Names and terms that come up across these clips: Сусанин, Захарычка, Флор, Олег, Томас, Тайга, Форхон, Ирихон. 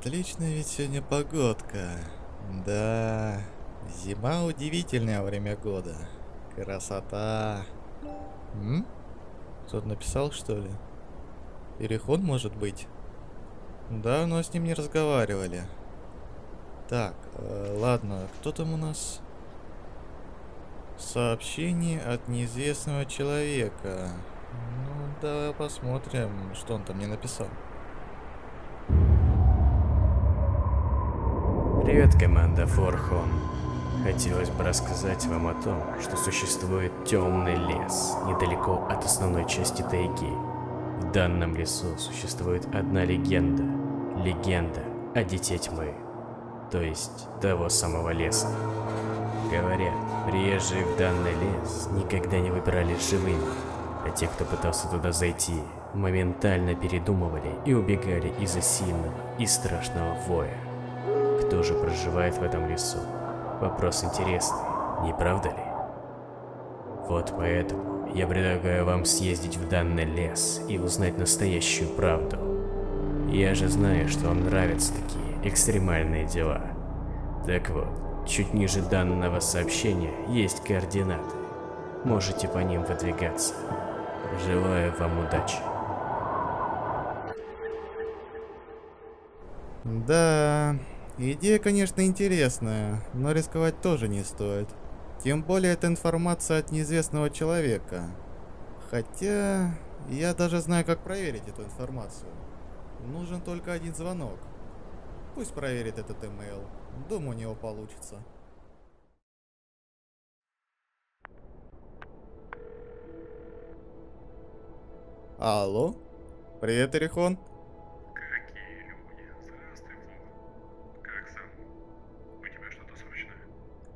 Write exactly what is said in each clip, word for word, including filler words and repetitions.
Отличная ведь сегодня погодка. Да, зима — удивительное время года. Красота. М? Кто-то написал, что ли? Ирихон, может быть? Да, но с ним не разговаривали. Так, э, ладно, кто там у нас? Сообщение от неизвестного человека. Ну, давай посмотрим, что он там мне написал. Привет, команда Форхон. Хотелось бы рассказать вам о том, что существует темный лес недалеко от основной части тайги. В данном лесу существует одна легенда. Легенда о Дитя Тьмы. То есть того самого леса. Говорят, приезжие в данный лес никогда не выбирались живыми, а те, кто пытался туда зайти, моментально передумывали и убегали из-за сильного и страшного воя. Кто же проживает в этом лесу? Вопрос интересный, не правда ли? Вот поэтому я предлагаю вам съездить в данный лес и узнать настоящую правду. Я же знаю, что вам нравятся такие экстремальные дела. Так вот, чуть ниже данного сообщения есть координаты. Можете по ним выдвигаться. Желаю вам удачи. Да, идея, конечно, интересная, но рисковать тоже не стоит. Тем более, это информация от неизвестного человека. Хотя, я даже знаю, как проверить эту информацию. Нужен только один звонок. Пусть проверит этот имейл. Думаю, у него получится. Алло? Привет, Ирихон. Какие люди. Здравствуй, Флор. Как сам? У тебя что-то срочное?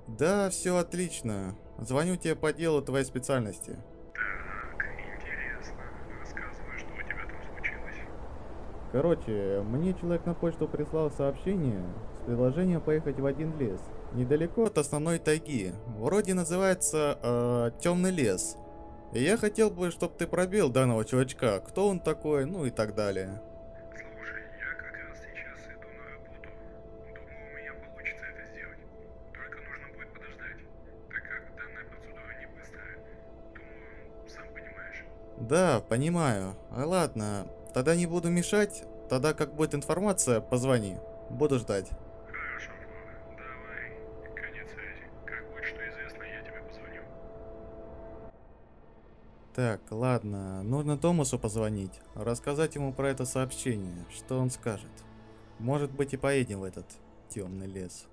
Да, все отлично. Звоню тебе по делу твоей специальности. Так, интересно. Рассказывай, что у тебя там случилось. Короче, мне человек на почту прислал сообщение с предложением поехать в один лес. Недалеко от основной тайги. Вроде называется э, темный лес. И я хотел бы, чтобы ты пробил данного чувачка, кто он такой, ну и так далее. Слушай, я как раз сейчас иду на работу. Думаю, у меня получится это сделать. Только нужно будет подождать, так как данная процедура не быстрая. Думаю, сам понимаешь. Да, понимаю. А ладно, тогда не буду мешать. Тогда как будет информация, позвони. Буду ждать. Хорошо, Флор. Давай. Конец связи. Как будет что известно, я тебе позвоню. Так, ладно. Нужно Томасу позвонить. Рассказать ему про это сообщение. Что он скажет. Может быть, и поедем в этот темный лес.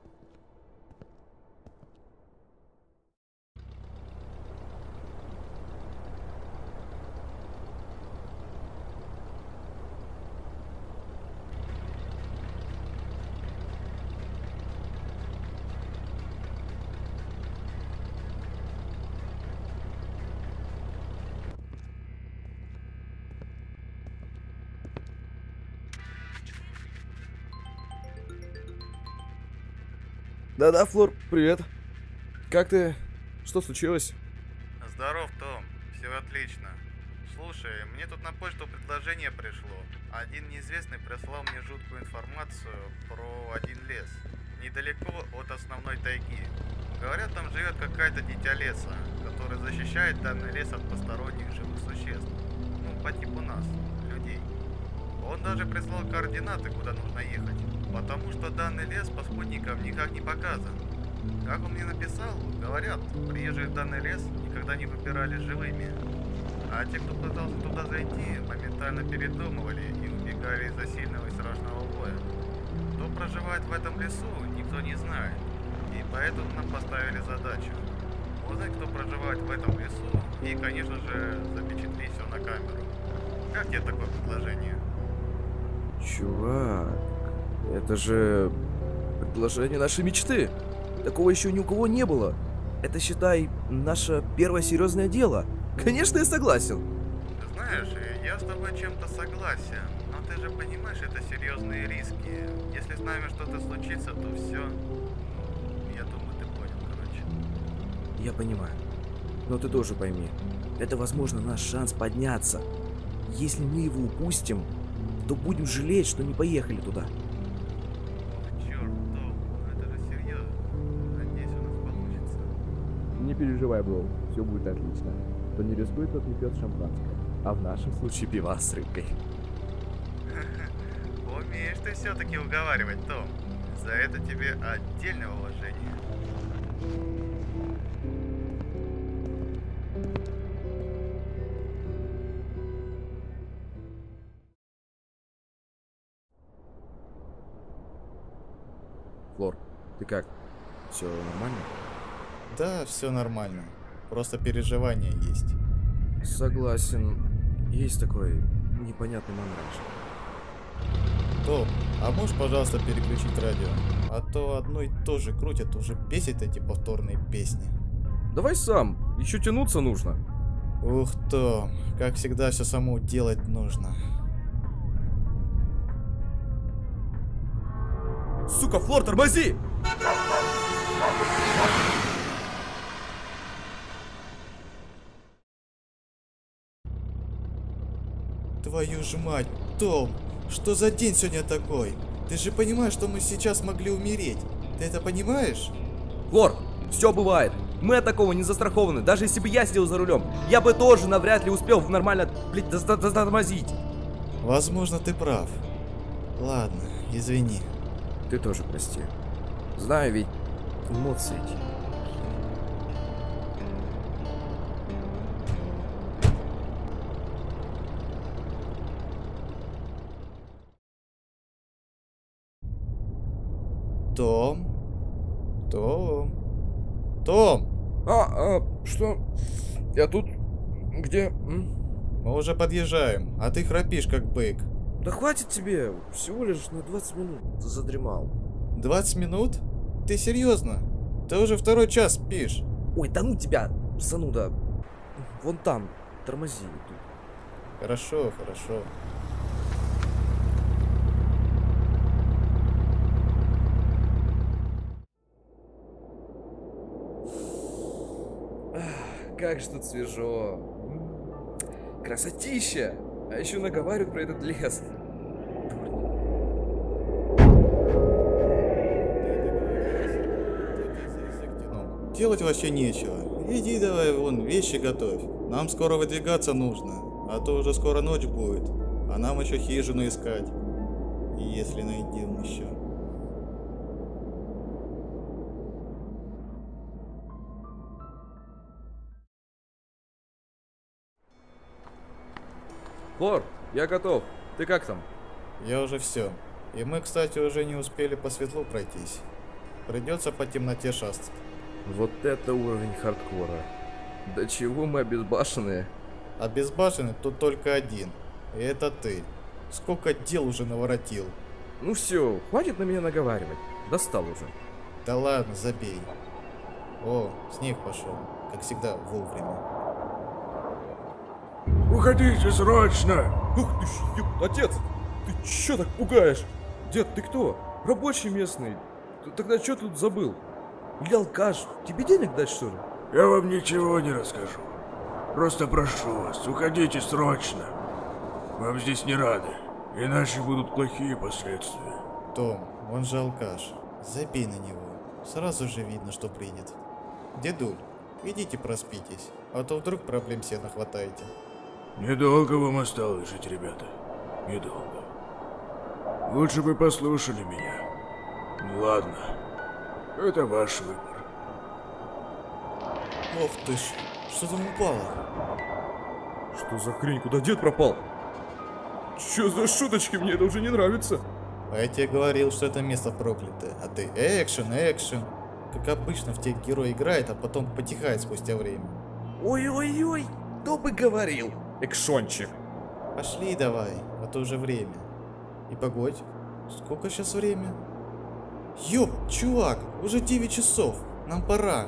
Да-да, Флор, привет. Как ты? Что случилось? Здоров, Том. Все отлично. Слушай, мне тут на почту предложение пришло. Один неизвестный прислал мне жуткую информацию про один лес. Недалеко от основной тайги. Говорят, там живет какая-то дитя леса, которая защищает данный лес от посторонних живых существ. Ну, по типу нас, людей. Он даже прислал координаты, куда нужно ехать. Потому что данный лес по спутникам никак не показан. Как он мне написал, говорят, приезжие в данный лес никогда не выбирали живыми. А те, кто пытался туда зайти, моментально передумывали и убегали из-за сильного и страшного боя. Кто проживает в этом лесу, никто не знает. И поэтому нам поставили задачу. Узнать, кто проживает в этом лесу, и, конечно же, запечатлеть все на камеру. Как тебе такое предложение? Чувак... Это же предложение нашей мечты. Такого еще ни у кого не было. Это, считай, наше первое серьезное дело. Конечно, я согласен. Ты знаешь, я с тобой чем-то согласен, но ты же понимаешь, это серьезные риски. Если с нами что-то случится, то все. Я думаю, ты понял, короче. Я понимаю. Но ты тоже пойми, это, возможно, наш шанс подняться. Если мы его упустим, то будем жалеть, что не поехали туда. переживай, бро, все будет отлично. Кто не рискует, тот не пьет шампанское. А в нашем случае пива с рыбкой. Умеешь ты все-таки уговаривать, Том. За это тебе отдельное уважение. Флор, ты как? Все нормально? Да, все нормально. Просто переживания есть. Согласен. Есть такой непонятный мандраж. Том, а можешь, пожалуйста, переключить радио? А то одно и то же крутят, уже бесит эти повторные песни. Давай сам, еще тянуться нужно. Ух, Том, как всегда все самому делать нужно. Сука, Флор, тормози! Твою ж мать, Том, что за день сегодня такой? Ты же понимаешь, что мы сейчас могли умереть. Ты это понимаешь? Флор, все бывает. Мы от такого не застрахованы. Даже если бы я сидел за рулем, я бы тоже навряд ли успел нормально, блядь, затормозить. Возможно, ты прав. Ладно, извини. Ты тоже прости. Знаю ведь эмоции эти. Том? Том? Том! А, а, что? Я тут? Где? М? Мы уже подъезжаем, а ты храпишь как бык. Да хватит тебе, всего лишь на двадцать минут задремал. двадцать минут? Ты серьезно? Ты уже второй час спишь. Ой, да ну тебя, зануда. Вон там, тормози. Хорошо, хорошо. Как же тут свежо. Красотища. А еще наговаривают про этот лес. Делать вообще нечего. Иди давай вон, вещи готовь. Нам скоро выдвигаться нужно. А то уже скоро ночь будет. А нам еще хижину искать. Если найдем еще. Флор, я готов. Ты как там? Я уже все. И мы, кстати, уже не успели по светлу пройтись. Придется по темноте шастать. Вот это уровень хардкора. До чего мы обезбашенные? Обезбашенный тут только один. И это ты. Сколько дел уже наворотил. Ну все, хватит на меня наговаривать. Достал уже. Да ладно, забей. О, снег пошел. Как всегда, вовремя. Уходите срочно! Ух ты ж, еб... Отец! Ты чё так пугаешь? Дед, ты кто? Рабочий местный. Ты тогда чё тут забыл? Я алкаш. Тебе денег дать, что ли? Я вам ничего не расскажу. Просто прошу вас, уходите срочно. Вам здесь не рады. Иначе будут плохие последствия. Том, он же алкаш. Забей на него. Сразу же видно, что принят. Дедуль, идите проспитесь, а то вдруг проблем себе нахватаете. Недолго вам осталось жить, ребята. Недолго. Лучше бы послушали меня. Ну ладно. Это ваш выбор. Ох ты ж, что там упало? Что за хрень? Куда дед пропал? Чё за шуточки? Мне это уже не нравится. А я тебе говорил, что это место проклятое. А ты экшен, экшен. Как обычно в тех герой играет, а потом потихает спустя время. Ой-ой-ой, кто бы говорил? Экшончик. Пошли давай, а то уже время. И погодь, сколько сейчас время? Ёп, чувак, уже девять часов, нам пора.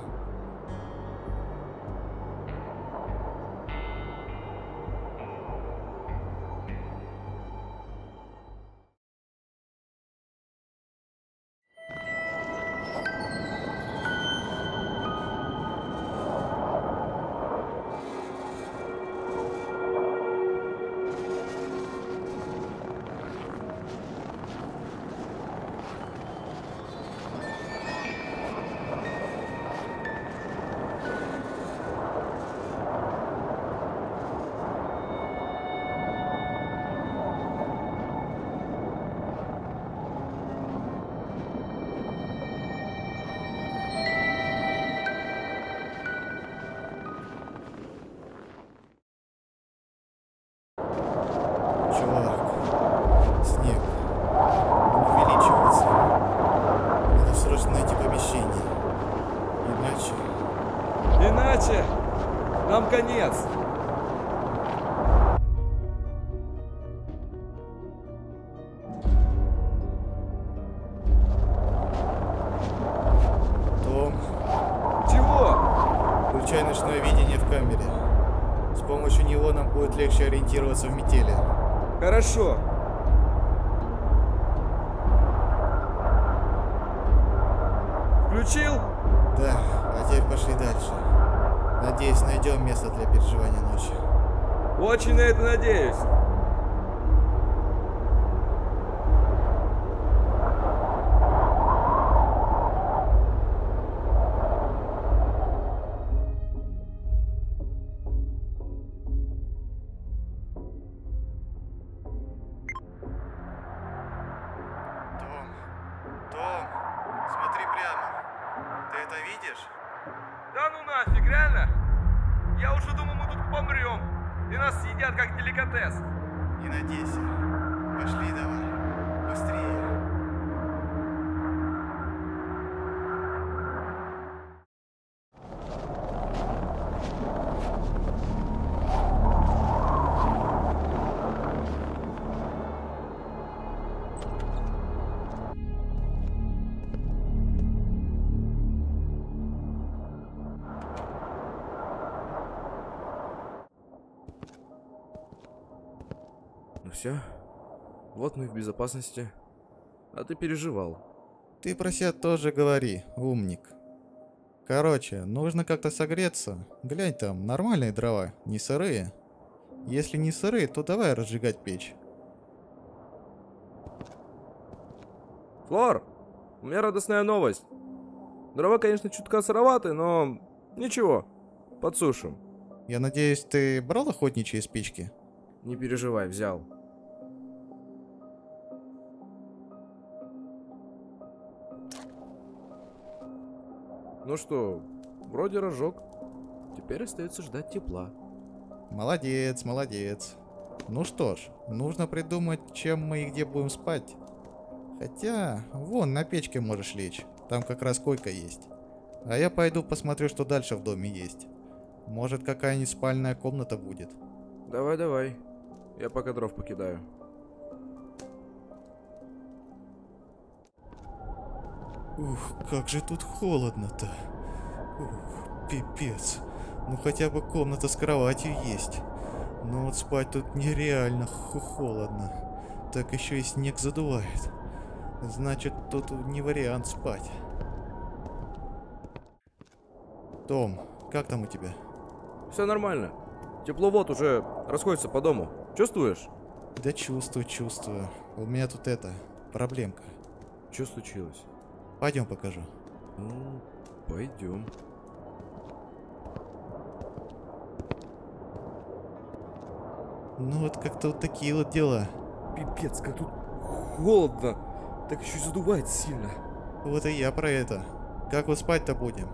нам конец! Том. Чего? Включай ночное видение в камере. С помощью него нам будет легче ориентироваться в метели. Хорошо. Включил? Да, а теперь пошли дальше. Надеюсь, найдем место для переживания ночи. Очень на это надеюсь. Все. Вот мы в безопасности. А ты переживал. Ты про себя тоже говори, умник. Короче, нужно как-то согреться. Глянь там, нормальные дрова, не сырые. Если не сырые, то давай разжигать печь. Флор, у меня радостная новость. Дрова, конечно, чутка сыроваты, но ничего, подсушим. Я надеюсь, ты брал охотничьи спички? Не переживай, взял. Ну что, вроде разжег. Теперь остается ждать тепла. Молодец, молодец. Ну что ж, нужно придумать, чем мы и где будем спать. Хотя, вон, на печке можешь лечь. Там как раз койка есть. А я пойду посмотрю, что дальше в доме есть. Может, какая-нибудь спальная комната будет. Давай, давай. Я пока дров покидаю. Ух, как же тут холодно-то. Ух, пипец. Ну хотя бы комната с кроватью есть. Но вот спать тут нереально холодно. Так еще и снег задувает. Значит, тут не вариант спать. Том, как там у тебя? Все нормально. Тепло вот уже расходится по дому. Чувствуешь? Да чувствую, чувствую. У меня тут это, проблемка. Что случилось? Пойдем покажу. Ну, пойдем. Ну вот как-то вот такие вот дела. Пипец, как тут холодно. Так еще задувает сильно. Вот и я про это. Как вот спать-то будем?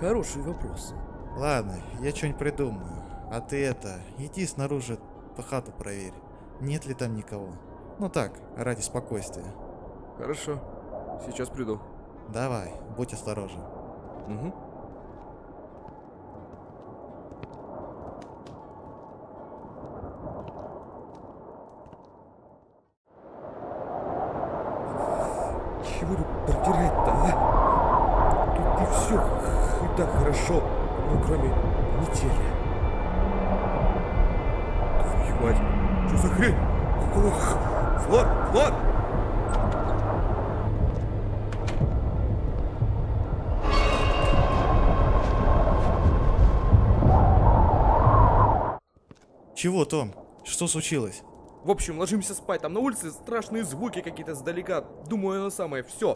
Хороший вопрос. Ладно, я что-нибудь придумаю. А ты это, иди снаружи по хату проверь. Нет ли там никого. Ну так, ради спокойствия. Хорошо, сейчас приду. Давай, будь осторожен. Угу. Чего тут протирает-то, а? Тут и все и так хорошо, ну кроме метели. Твою мать, что за хрень? Ох, Флор, Флор! Чего, Том? Что случилось? В общем, ложимся спать. Там на улице страшные звуки какие-то сдалека. Думаю, оно самое. Все.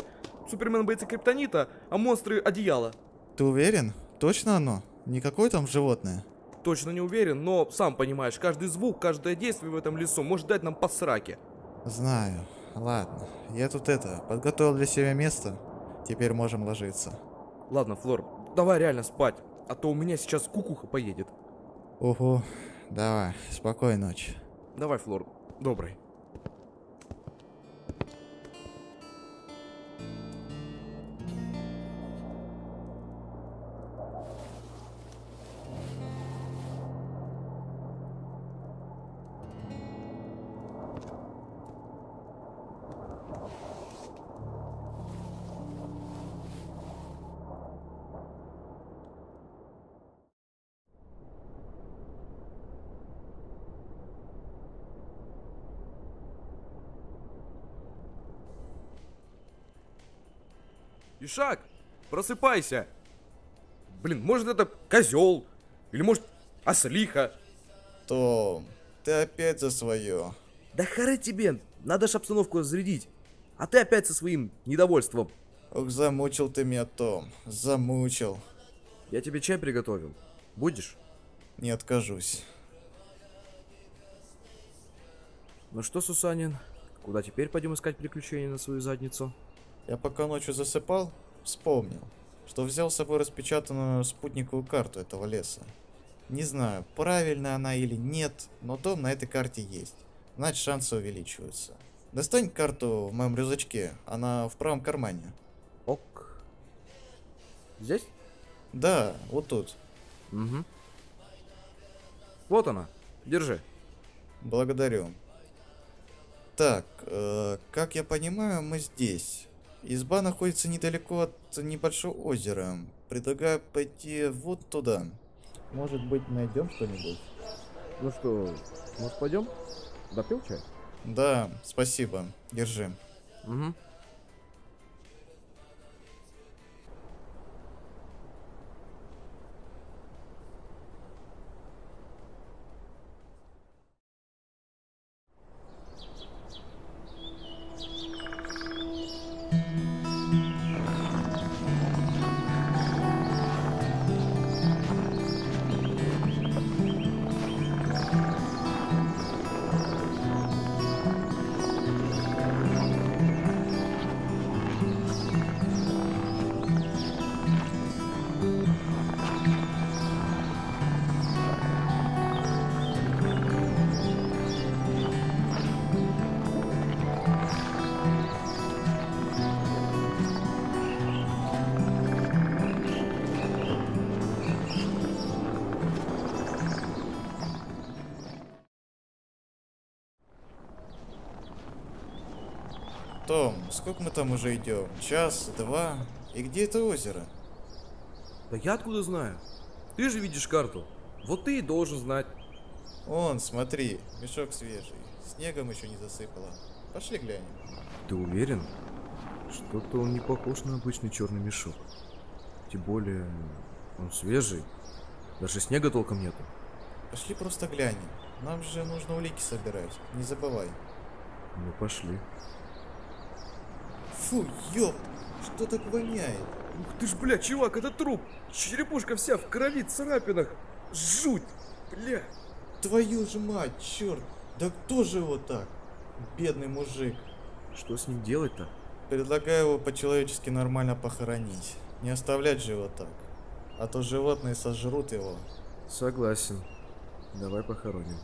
Супермен боится криптонита, а монстры одеяло. Ты уверен? Точно оно? Никакое там животное? Точно не уверен, но сам понимаешь, каждый звук, каждое действие в этом лесу может дать нам по сраке. Знаю. Ладно. Я тут это, подготовил для себя место. Теперь можем ложиться. Ладно, Флор, давай реально спать. А то у меня сейчас кукуха поедет. Ого. Давай, спокойной ночи. Давай, Флор, добрый. Ишак, просыпайся! Блин, может это козел? Или может ослиха? Том, ты опять за свое. Да хары тебе, надо ж обстановку разрядить. А ты опять со своим недовольством. Ох, замучил ты меня, Том, замучил. Я тебе чай приготовил. Будешь? Не откажусь. Ну что, Сусанин, куда теперь пойдем искать приключения на свою задницу? Я пока ночью засыпал, вспомнил, что взял с собой распечатанную спутниковую карту этого леса. Не знаю, правильно она или нет, но дом на этой карте есть. Значит, шансы увеличиваются. Достань карту в моем рюкзачке, она в правом кармане. Ок. Здесь? Да, вот тут. Угу. Вот она, держи. Благодарю. Так, э, как я понимаю, мы здесь. Изба находится недалеко от небольшого озера. Предлагаю пойти вот туда. Может быть, найдем что-нибудь? Ну что, может пойдем? Допил чай? Да, спасибо. Держи. Угу. Том, сколько мы там уже идем? Час, два? И где это озеро? Да я откуда знаю? Ты же видишь карту. Вот ты и должен знать. Вон, смотри, мешок свежий. Снегом еще не засыпало. Пошли глянем. Ты уверен? Что-то он не похож на обычный черный мешок. Тем более, он свежий. Даже снега толком нету. Пошли просто глянем. Нам же нужно улики собирать, не забывай. Ну пошли. Фу, ёп, что так воняет? Ух ты ж, бля, чувак, это труп. Черепушка вся в крови, царапинах. Жуть, бля. Твою же мать, черт. Да кто же его так? Бедный мужик. Что с ним делать-то? Предлагаю его по-человечески нормально похоронить. Не оставлять же его так. А то животные сожрут его. Согласен. Давай похороним.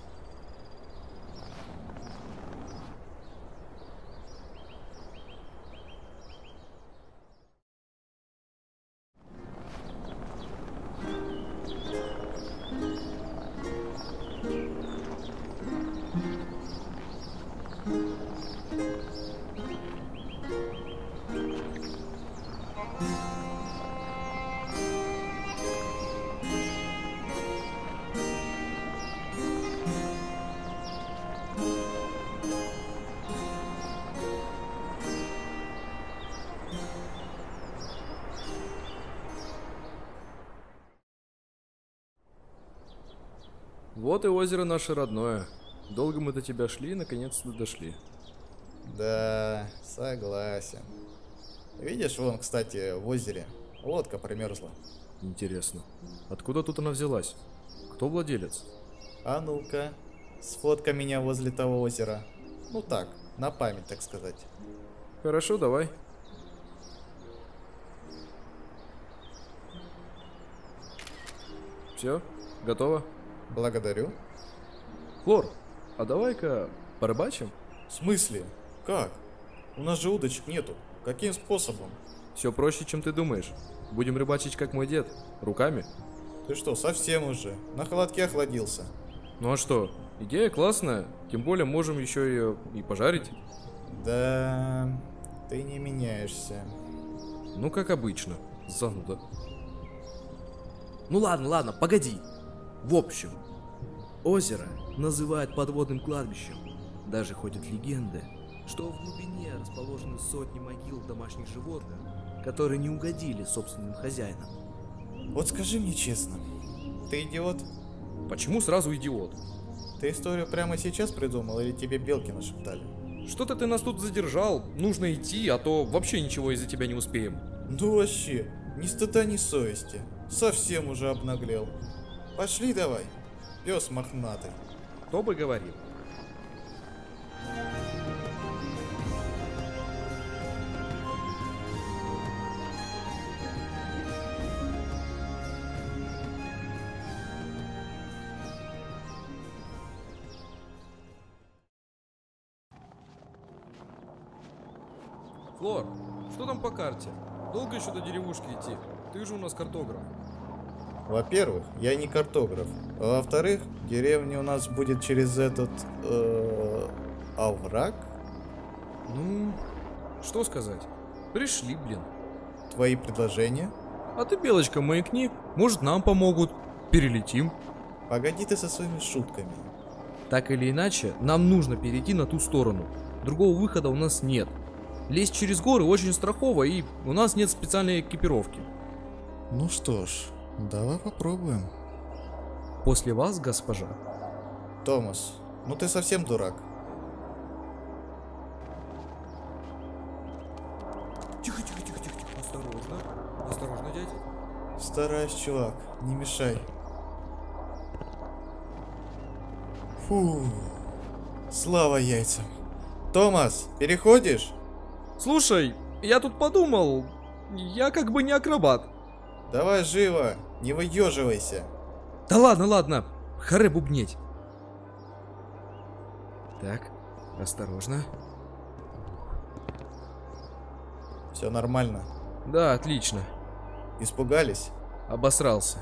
Вот и озеро наше родное. Долго мы до тебя шли и наконец-то дошли. Да, согласен. Видишь, вон, кстати, в озере лодка примерзла. Интересно, откуда тут она взялась? Кто владелец? А ну-ка, сфоткай меня возле того озера. Ну так, на память, так сказать. Хорошо, давай. Все, готово? Благодарю. Флор, а давай-ка порыбачим? В смысле? Как? У нас же удочек нету. Каким способом? Все проще, чем ты думаешь. Будем рыбачить, как мой дед. Руками. Ты что, совсем уже? На холодке охладился. Ну а что? Идея классная. Тем более можем еще ее и пожарить. Да, ты не меняешься. Ну как обычно. Зануда. Ну ладно, ладно, погоди. В общем, озеро называют подводным кладбищем. Даже ходят легенды, что в глубине расположены сотни могил домашних животных, которые не угодили собственным хозяинам. Вот скажи мне честно, ты идиот? Почему сразу идиот? Ты историю прямо сейчас придумал или тебе белки нашептали? Что-то ты нас тут задержал, нужно идти, а то вообще ничего из-за тебя не успеем. Ну вообще, ни стыда, ни совести, совсем уже обнаглел. Пошли давай, пес мохнатый. Кто бы говорил. Флор, что там по карте? Долго еще до деревушки идти? Ты же у нас картограф. Во-первых, я не картограф. А во-вторых, деревня у нас будет через этот... Э-э, овраг? Ну, что сказать? Пришли, блин. Твои предложения? А ты, белочка, маякни. Может, нам помогут. Перелетим. Погоди ты со своими шутками. Так или иначе, нам нужно перейти на ту сторону. Другого выхода у нас нет. Лезть через горы очень страхово, и у нас нет специальной экипировки. Ну что ж, давай попробуем. После вас, госпожа. Томас, ну ты совсем дурак. Тихо, тихо, тихо, тихо, тихо. Осторожно. Осторожно, дядя. Стараюсь, чувак, не мешай. Фу. Слава яйцам. Томас, переходишь? Слушай, я тут подумал, я как бы не акробат. Давай живо, не выеживайся. Да ладно, ладно, харе бубнеть. Так, осторожно. Все нормально? Да, отлично. Испугались? Обосрался.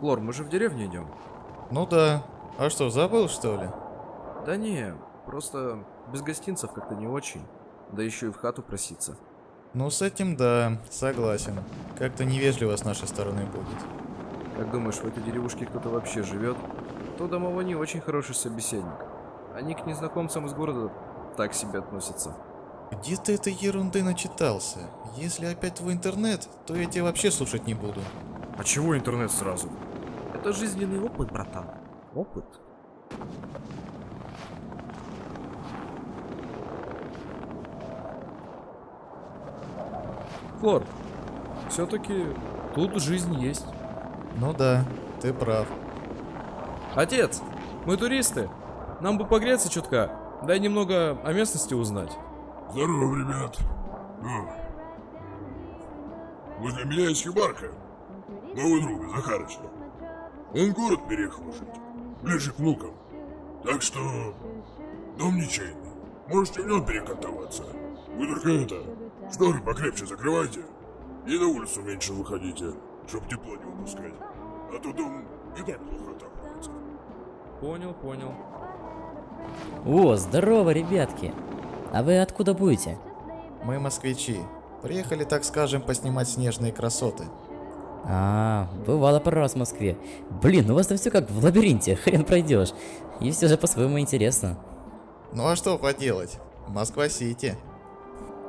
Флор, мы же в деревню идем. Ну да. А что, забыл, что ли? Да не, просто без гостинцев как-то не очень. Да еще и в хату проситься. Ну с этим да, согласен. Как-то невежливо с нашей стороны будет. Как думаешь, в этой деревушке кто-то вообще живет? То домово не очень хороший собеседник. Они к незнакомцам из города так себе относятся. Где ты этой ерунды начитался? Если опять твой интернет, то я тебя вообще слушать не буду. А чего интернет сразу? Это жизненный опыт, братан. Опыт. Флор, все-таки тут жизнь есть. Ну да, ты прав. Отец, мы туристы. Нам бы погреться чутка. Дай немного о местности узнать. Здорово, ребят. Ну, возле меня есть хибарка. Моего друга, Захарычка. Он город переехал жить, ближе к внукам. Так что дом ничейный. Можете в нем перекантоваться. Вы только это, шторы покрепче закрывайте. И на улицу меньше выходите, чтоб тепло не выпускать. А то дом и так плохо отапливается. Понял, понял. О, здорово, ребятки. А вы откуда будете? Мы москвичи. Приехали, так скажем, поснимать снежные красоты. А, бывало пару раз в Москве. Блин, у вас там все как в лабиринте, хрен пройдешь. И все же по-своему интересно. Ну а что поделать? Москва-Сити.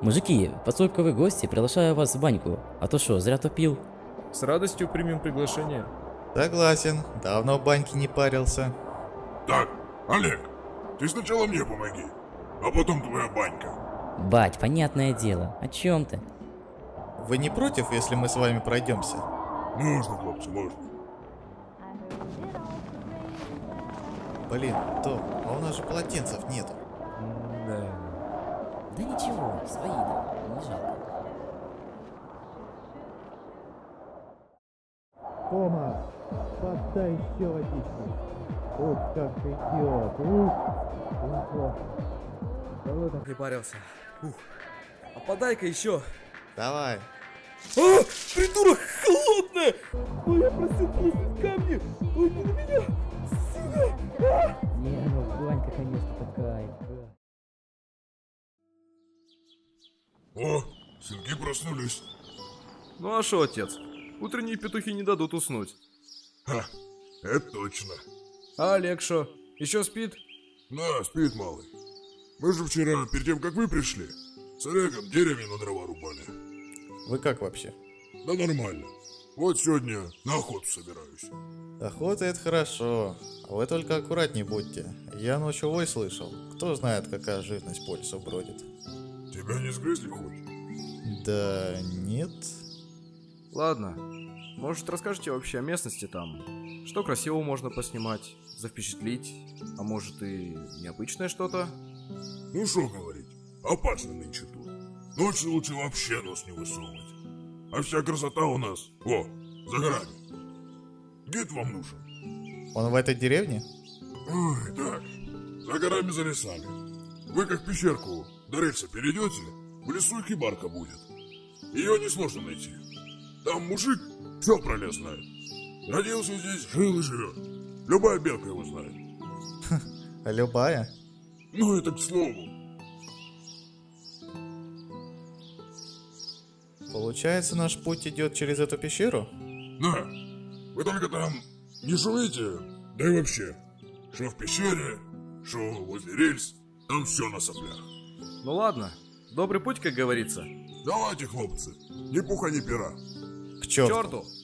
Мужики, поскольку вы гости, приглашаю вас в баньку. А то что, зря топил. С радостью примем приглашение. Согласен, давно в баньке не парился. Так, Олег, ты сначала мне помоги, а потом твоя банька. Бать, понятное дело, о чем ты? Вы не против, если мы с вами пройдемся? Можно, хлопцы, можно. Блин, Том, а у нас же полотенцев нету. Да. Да ничего, свои, да, не жалко. Тома, поддай еще водичку. Ух, как идиот, ух. Ух, давно так не парился. Ух, а подай-ка еще. Давай. А, придурок, холодная! Ой, я просил бросить камни! Ой, не на меня! Сука! А! Не, ну банька, конечно, такая. О, Сынки проснулись. Ну а шо, отец? Утренние петухи не дадут уснуть. Ха, это точно. А Олег шо? Еще спит? Да, спит малый. Мы же вчера, перед тем, как вы пришли, с Олегом деревья на дрова рубали. Вы как вообще? Да нормально. Вот сегодня на охоту собираюсь. Охота — это хорошо. Вы только аккуратнее будьте. Я ночью вой слышал. Кто знает, какая живность по лесу бродит. Тебя не сгрызли хоть? Да нет. Ладно. Может, расскажете вообще о местности там? Что красивого можно поснимать, завпечатлить? А может, и необычное что-то? Ну что говорить, опасно нынче тут. Ночью лучше вообще нос не высовывать. А вся красота у нас, о, за горами. Гид вам нужен. Он в этой деревне? Ой, так, за горами, за лесами. Вы как пещерку до рельса перейдете, в лесу хибарка будет. Ее несложно найти. Там мужик все про лес знает. Родился здесь, жил и живет. Любая белка его знает. Любая? Ну это к слову. Получается, наш путь идет через эту пещеру? Да. Вы только там не шуете, да и вообще. Шо в пещере, шо возле рельс, там все на соплях. Ну ладно, добрый путь, как говорится. Давайте, хлопцы, ни пуха, ни пера. К черту. К черту.